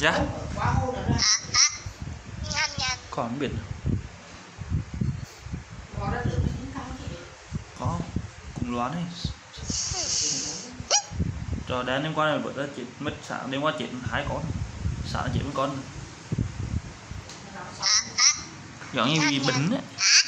Dạ. Có không biết. Có cùng loán đi. Rồi đá đêm qua này bữa đó chị mất sáng đêm qua chị hái con. Sáng chị với con. Giống như bị bệnh á.